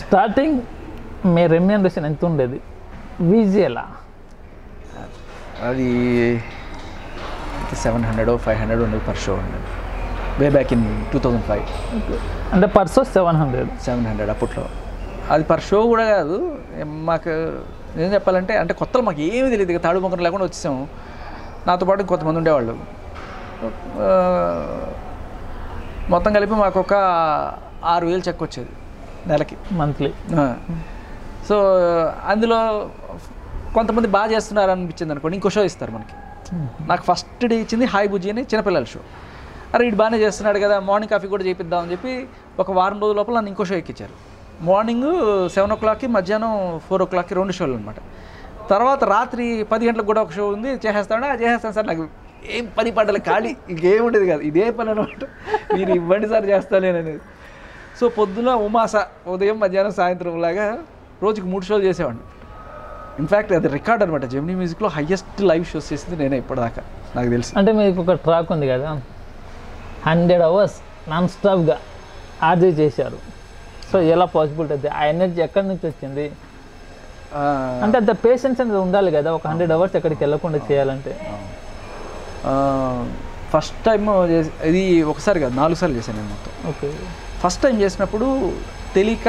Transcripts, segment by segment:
Starting మీ remuneration ఎంత ఉండేది విజిఎలా? అది 700 or 500 only per show. Way back in 2005. And the per show 700 apputlo. Adi per show kuda kadu. Maaku em cheppalante ante kottalu maaku em teliyadu taadu mokam lekunda vachesam. Natho paadu kontha mandi unde vallu. Mottham kalipi maaku oka 6000 check vachedi nelaki monthly. So andulo కొంతమంది బాగా చేస్తున్నారు అనిపించింది అనుకోండి, ఇంకో show ఇస్తారు మనకి. నాకు first day ఇచ్చింది హాయ్ బుజ్జి అని చిన్నపిల్లల షో. అరే ఇది బాగానే చేస్తున్నాడు కదా, మార్నింగ్ కాఫీ కూడా చేపిద్దామని చెప్పి ఒక వారం రోజుల లోపల నన్ను ఇంకో షో ఎక్కించారు. మార్నింగ్ 7 o'clockకి మధ్యాహ్నం 4 o'clockకి 2 షోలు అనమాట. తర్వాత రాత్రి 10 గంటలకు కూడా ఒక షో ఉంది. చేసేస్తాడా? చేసేస్తాను సార్, నాకు ఏం పని పాటలు ఖాళీ ఇంకేముండేది కాదు, ఇదే పని అనమాట. మీరు ఇవ్వండి సార్ చేస్తానేననేది. సో పొద్దున ఉమాస ఉదయం మధ్యాహ్నం సాయంత్రం లాగా రోజుకి 3 షోలు చేసేవాడిని. ఇన్ఫ్యాక్ట్ అది రికార్డ్ అనమాట. జెమినీ మ్యూజిక్లో హైయెస్ట్ లైవ్ షోస్ చేసింది నేనే ఇప్పటిదాకా నాకు తెలుసు. అంటే మీకు ఒక ట్రాక్ ఉంది కదా, 100 hours నాన్ స్టాప్గా ఆర్జీ చేశారు. సో ఎలా పాసిబుల్ అది? ఆ ఎనర్జీ ఎక్కడి నుంచి వచ్చింది? అంటే అంత పేషెన్స్ అనేది ఉండాలి కదా, ఒక 100 hours ఎక్కడికి వెళ్ళకుండా చేయాలంటే. ఫస్ట్ టైం ఇది ఒకసారి కాదు, 4 సార్లు చేశాను నేను మొత్తం. ఓకే. ఫస్ట్ టైం చేసినప్పుడు తెలియక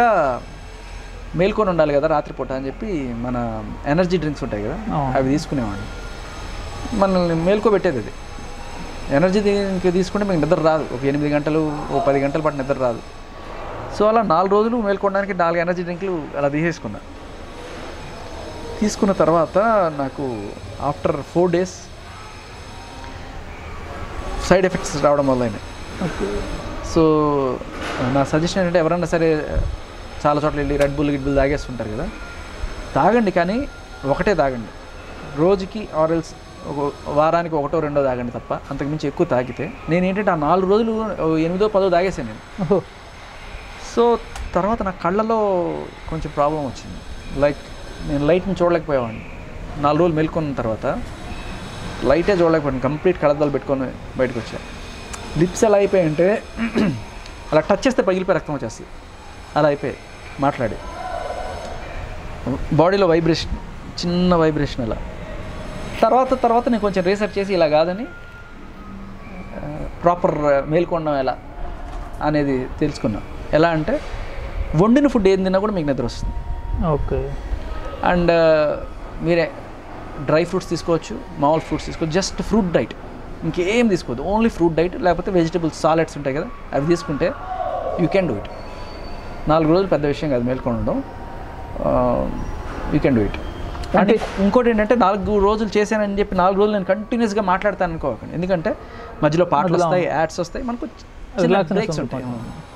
మేల్కొని ఉండాలి కదా రాత్రిపూట అని చెప్పి మన ఎనర్జీ డ్రింక్స్ ఉంటాయి కదా అవి తీసుకునేవాడిని. మనల్ని మేల్కోబెట్టేది అది. ఎనర్జీ డ్రింక్ తీసుకుంటే మీకు నిద్ర రాదు, ఒక 8 గంటలు 10 గంటల పాటు నిద్ర రాదు. సో అలా 4 రోజులు మేల్కొనడానికి 4 ఎనర్జీ డ్రింకులు అలా తీసుకున్న తర్వాత నాకు ఆఫ్టర్ 4 days సైడ్ ఎఫెక్ట్స్ రావడం మొదలైనాయి. సో నా సజెషన్ ఏంటంటే ఎవరన్నా సరే చాలా చోట్ల వెళ్ళి రెడ్ బుల్ తాగేస్తుంటారు కదా, తాగండి కానీ ఒకటే తాగండి రోజుకి, ఆరెల్స్ ఒక వారానికి 1 or 2 తాగండి తప్ప, అంతకుమించి ఎక్కువ తాగితే. నేనేంటంటే ఆ 4 రోజులు 8th or 10th తాగేసాను నేను. సో తర్వాత నా కళ్ళలో కొంచెం ప్రాబ్లం వచ్చింది. లైక్ నేను లైట్ని చూడలేకపోయేవాడిని. 4 రోజులు మేల్కొన్న తర్వాత లైటే చూడలేకపోయాను, కంప్లీట్ కళ్ళద్దాలు పెట్టుకొని బయటకు వచ్చాను. లిప్స్ ఎలా అయిపోయాయంటే అలా టచ్ చేస్తే పగిలిపోయి రక్తం వచ్చేస్తుంది, అలా అయిపోయాయి. మాట్లాడే బాడీలో వైబ్రేషన్, చిన్న వైబ్రేషన్ అలా. తర్వాత నేను కొంచెం రీసెర్చ్ చేసి ఇలా కాదని ప్రాపర్ మేల్కొనడం ఎలా అనేది తెలుసుకున్నా. ఎలా అంటే వండిన ఫుడ్ ఏం తిన్నా కూడా మీకు నిద్ర వస్తుంది. ఓకే. అండ్ మీరే డ్రై ఫ్రూట్స్ తీసుకోవచ్చు, మామూలు ఫ్రూట్స్ తీసుకోవచ్చు, జస్ట్ ఫ్రూట్ డైట్, ఇంకేం తీసుకోవద్దు, ఓన్లీ ఫ్రూట్ డైట్. లేకపోతే వెజిటబుల్స్, సాలెడ్స్ ఉంటాయి కదా అవి తీసుకుంటే యూ క్యాన్ డూ ఇట్. 4 రోజులు పెద్ద విషయం కాదు మేల్కొనడం, యూ కెన్ డూ ఇట్. అంటే ఇంకోటి ఏంటంటే 4 రోజులు చేశానని చెప్పి 4 రోజులు నేను కంటిన్యూస్గా మాట్లాడతాను అనుకోకండి, ఎందుకంటే మధ్యలో పాటలు వస్తాయి, యాడ్స్ వస్తాయి, మనకు బ్రేక్స్ ఉంటాయి.